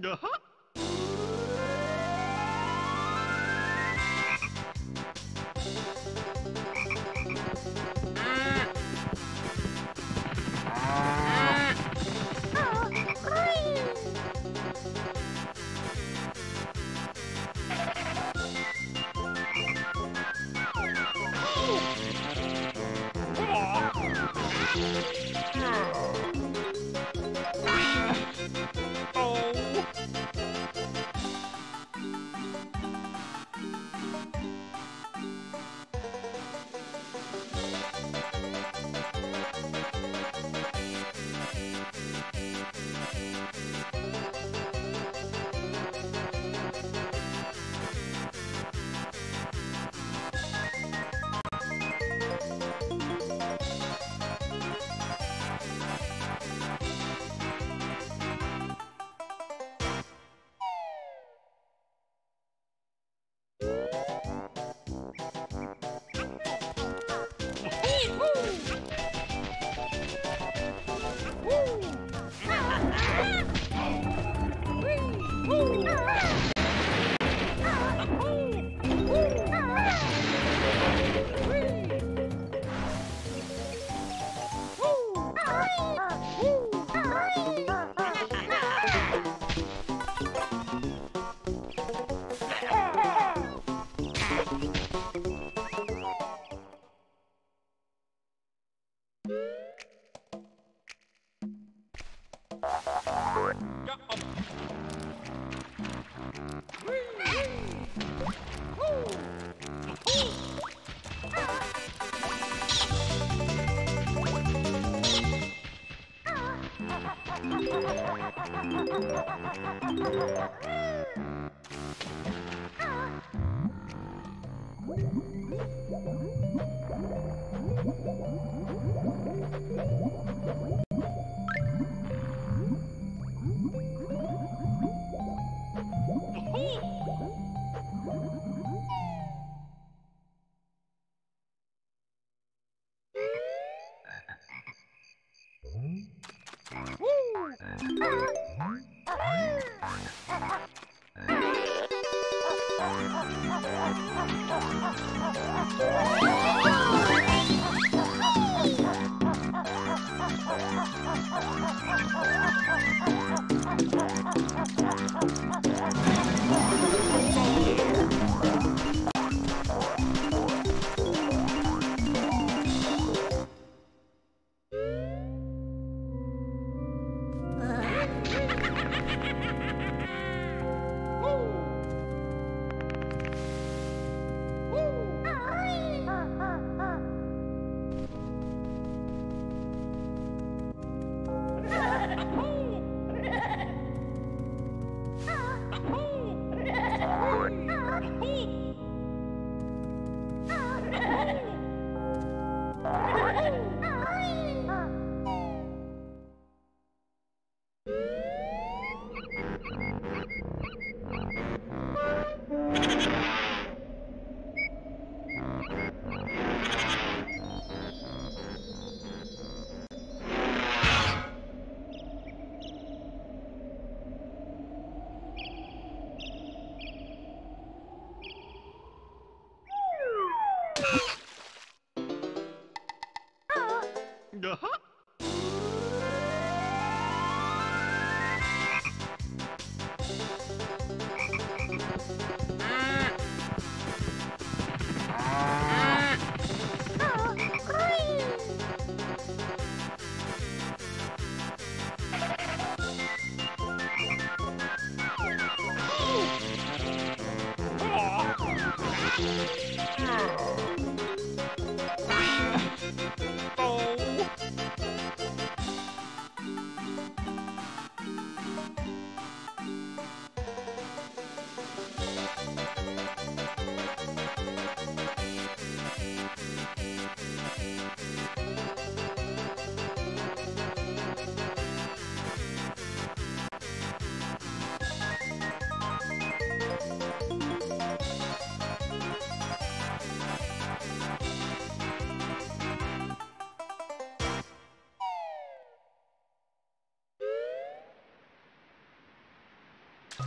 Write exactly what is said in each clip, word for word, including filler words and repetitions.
Uh-huh. Oh. Ha ha!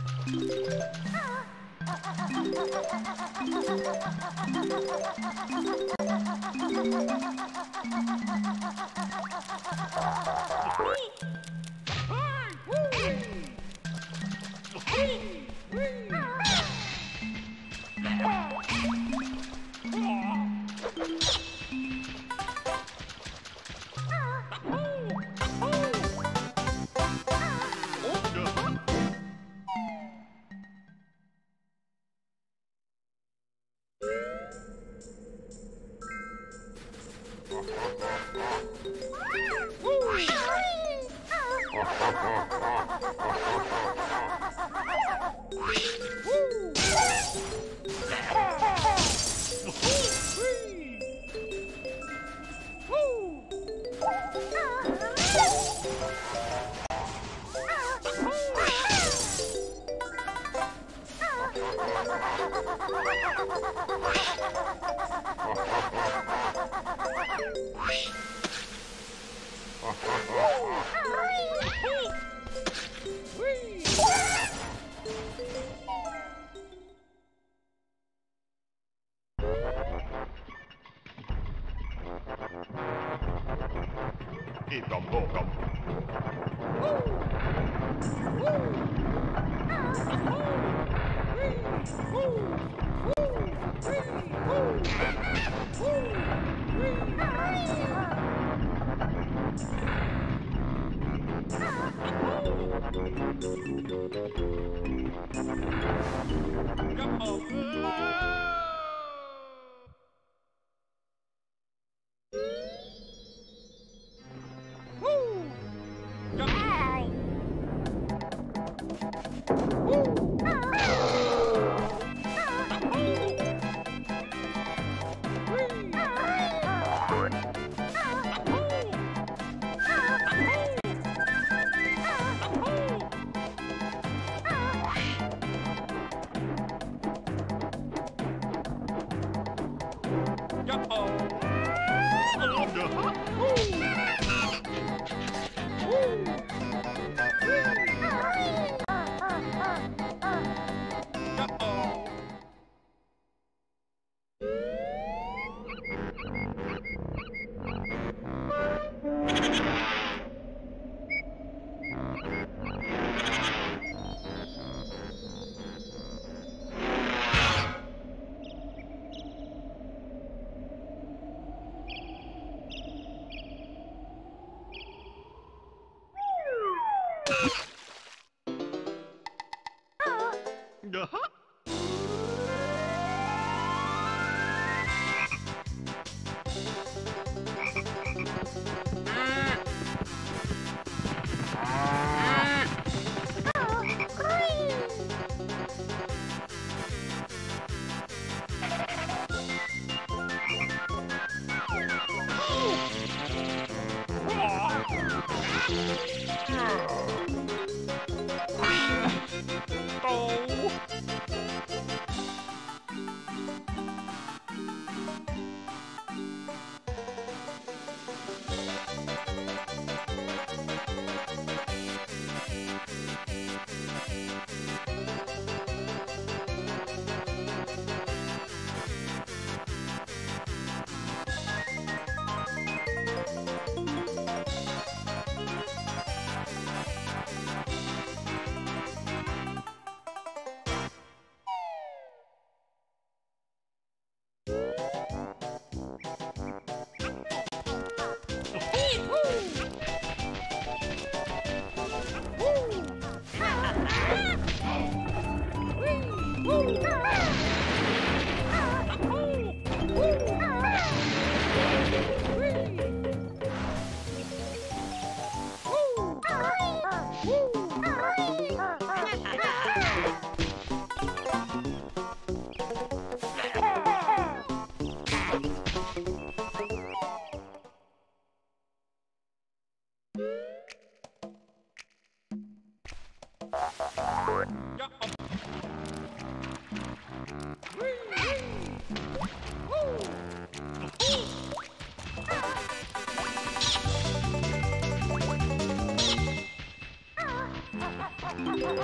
Come on!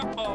Oh!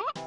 Thank you.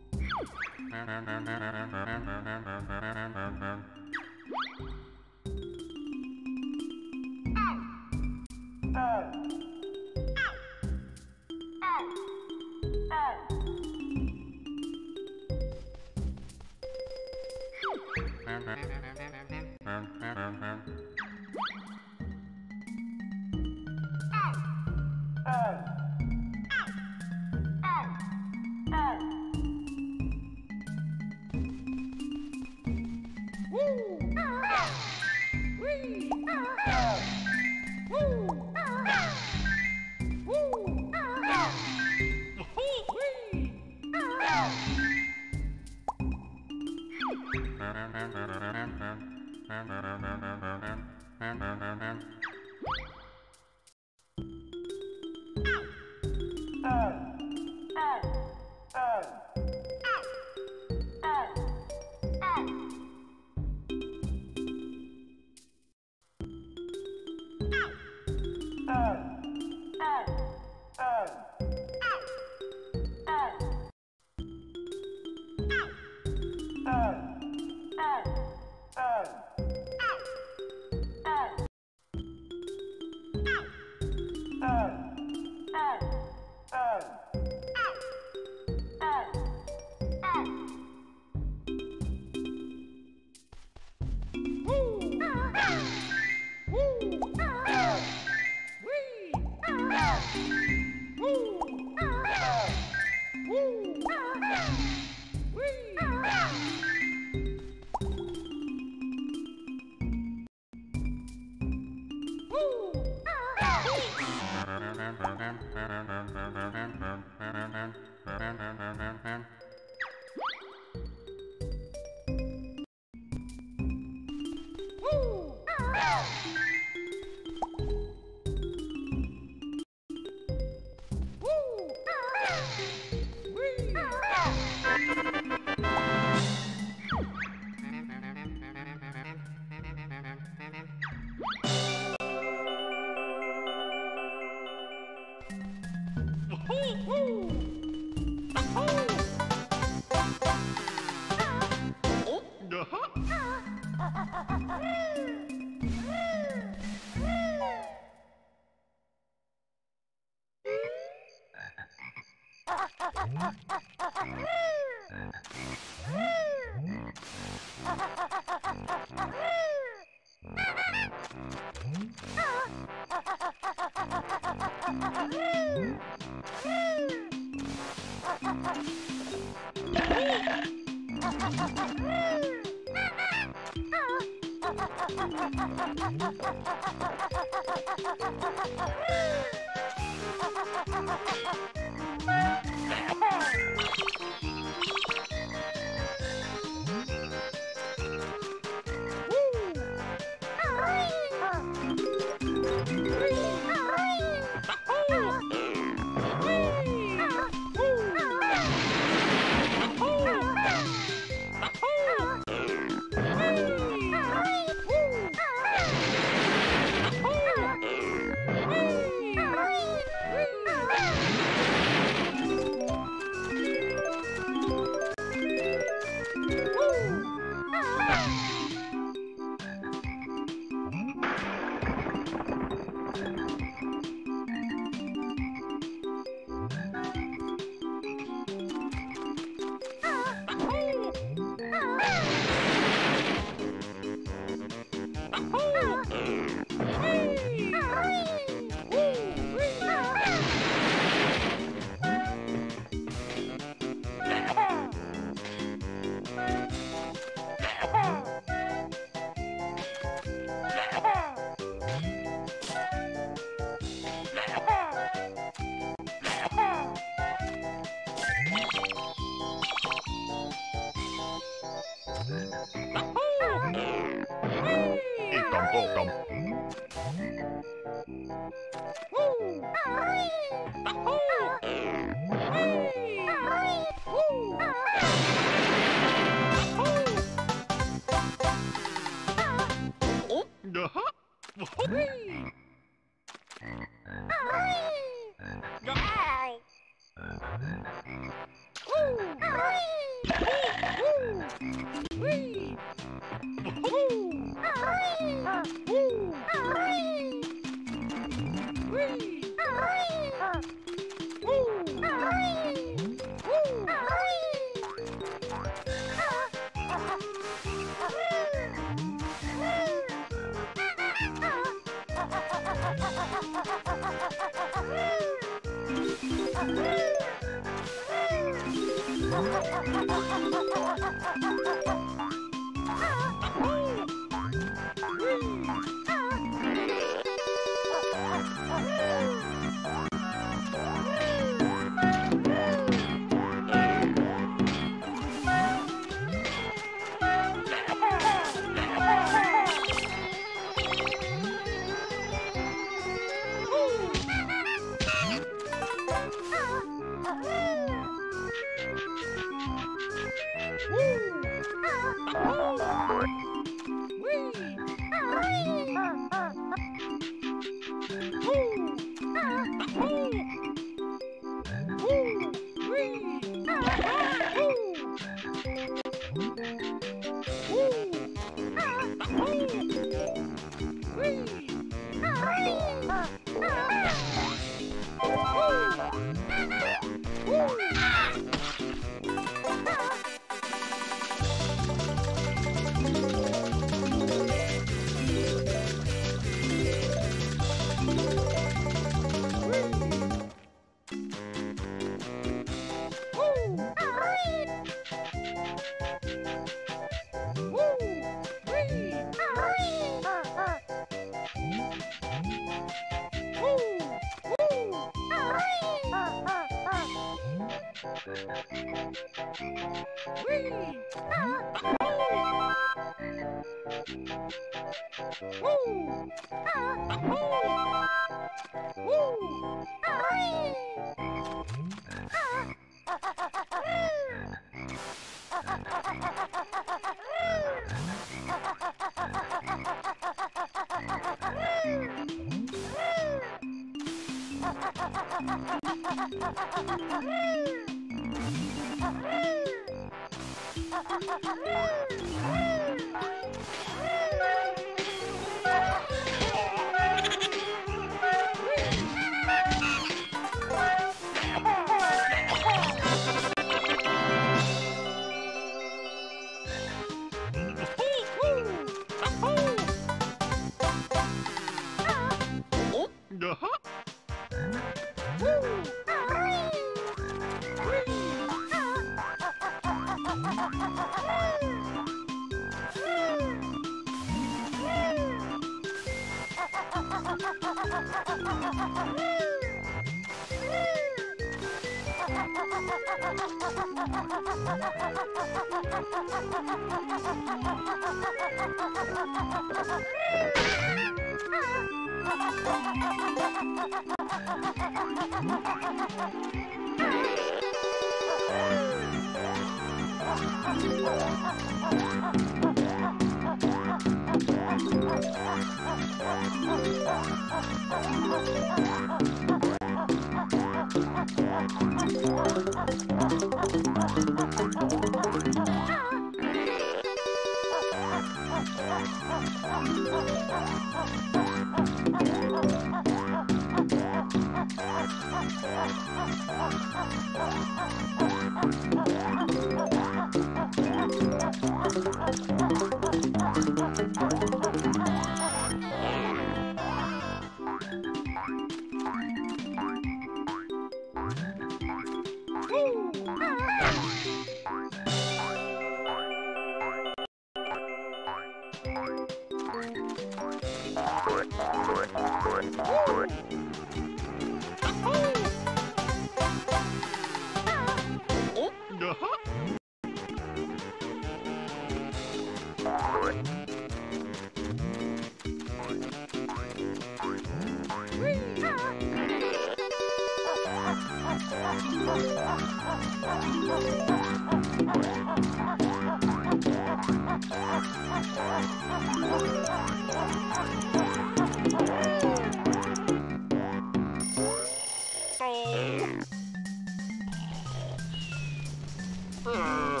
Hey!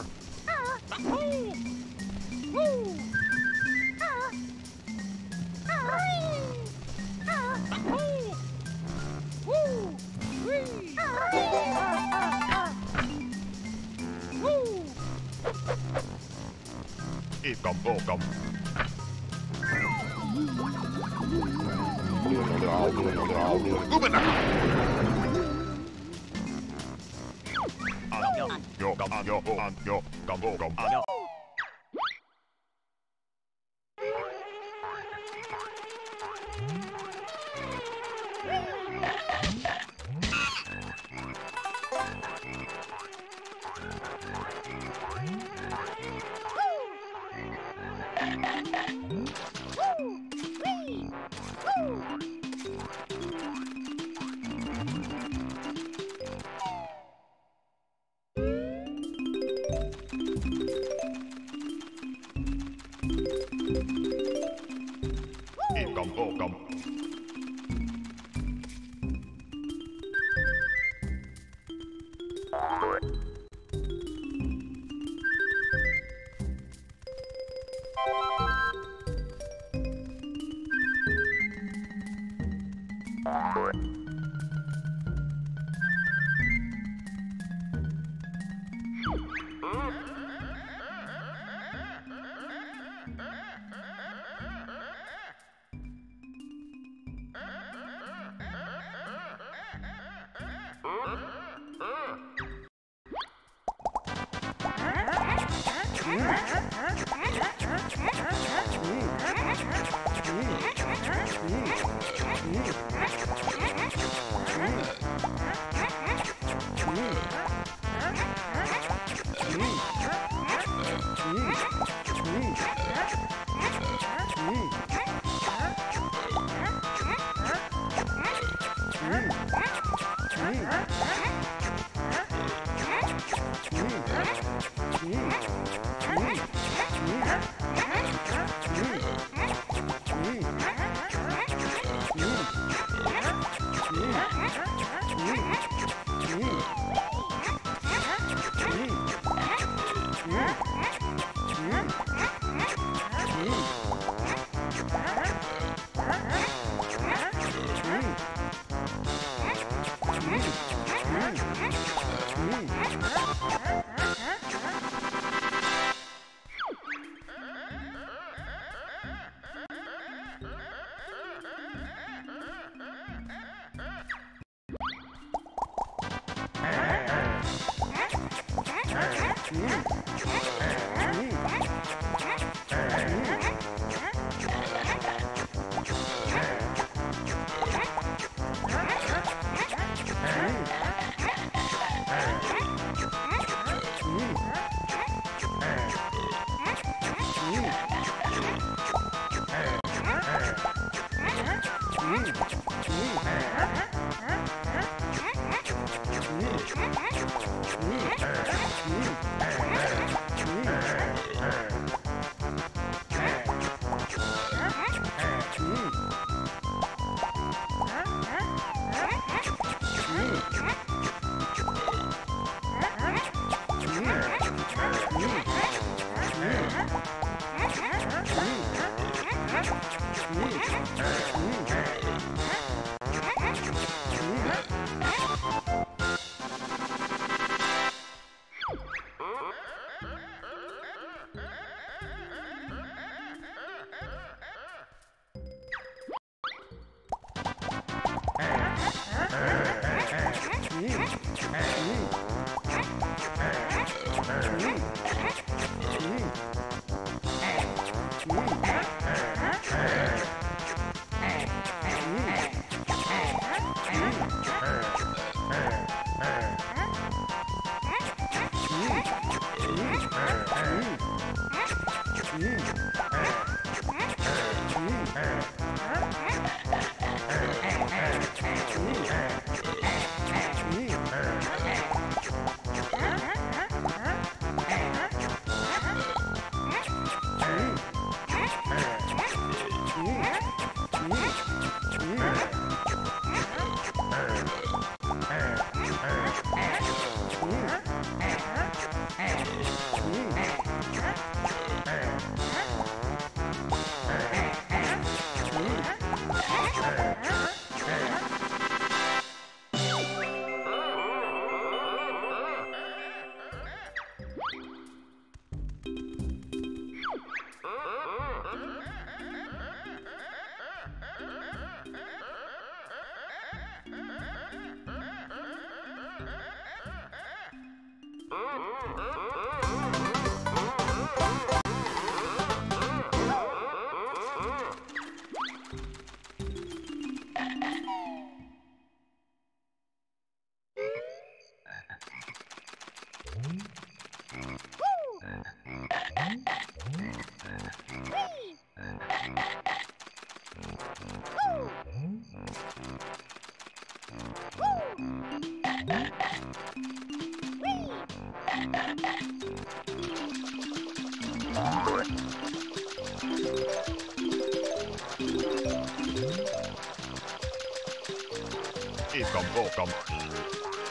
Ikam Bokam.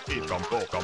Ikam Bokam.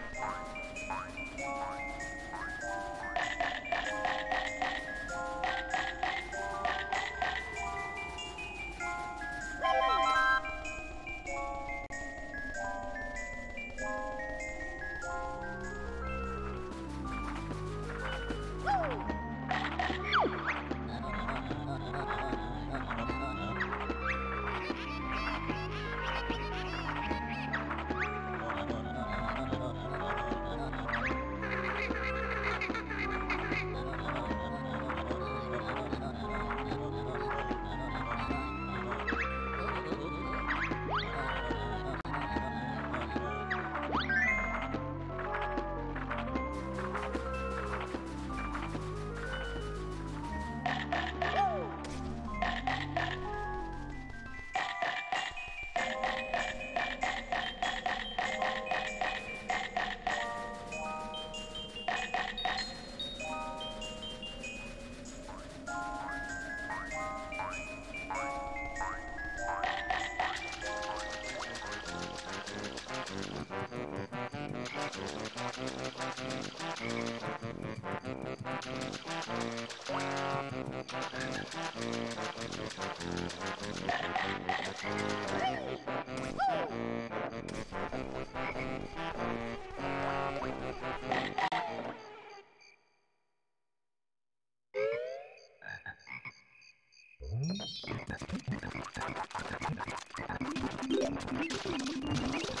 Thank you.